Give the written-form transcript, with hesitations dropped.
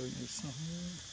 show you something.